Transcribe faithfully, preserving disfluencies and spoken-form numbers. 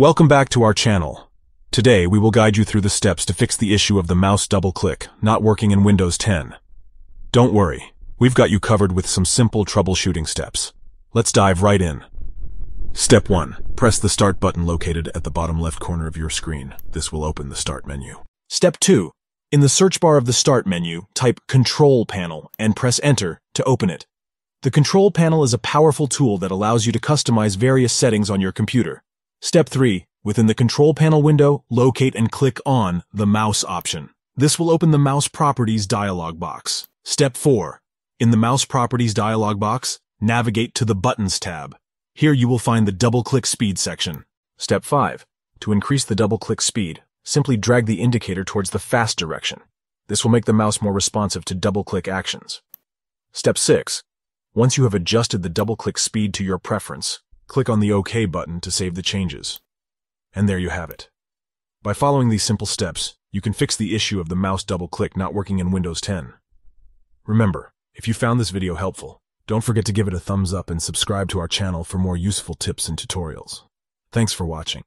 Welcome back to our channel. Today we will guide you through the steps to fix the issue of the mouse double-click not working in Windows ten. Don't worry, we've got you covered with some simple troubleshooting steps. Let's dive right in. Step one. Press the Start button located at the bottom left corner of your screen. This will open the Start menu. Step two. In the search bar of the Start menu, type Control Panel and press Enter to open it. The Control Panel is a powerful tool that allows you to customize various settings on your computer. Step three. Within the Control Panel window, locate and click on the Mouse option. This will open the Mouse Properties dialog box. Step four. In the Mouse Properties dialog box, navigate to the Buttons tab. Here you will find the double-click speed section. Step five. To increase the double-click speed, simply drag the indicator towards the fast direction. This will make the mouse more responsive to double-click actions. Step six. Once you have adjusted the double-click speed to your preference, click on the OK button to save the changes. And there you have it. By following these simple steps, you can fix the issue of the mouse double-click not working in Windows ten. Remember, if you found this video helpful, don't forget to give it a thumbs up and subscribe to our channel for more useful tips and tutorials. Thanks for watching.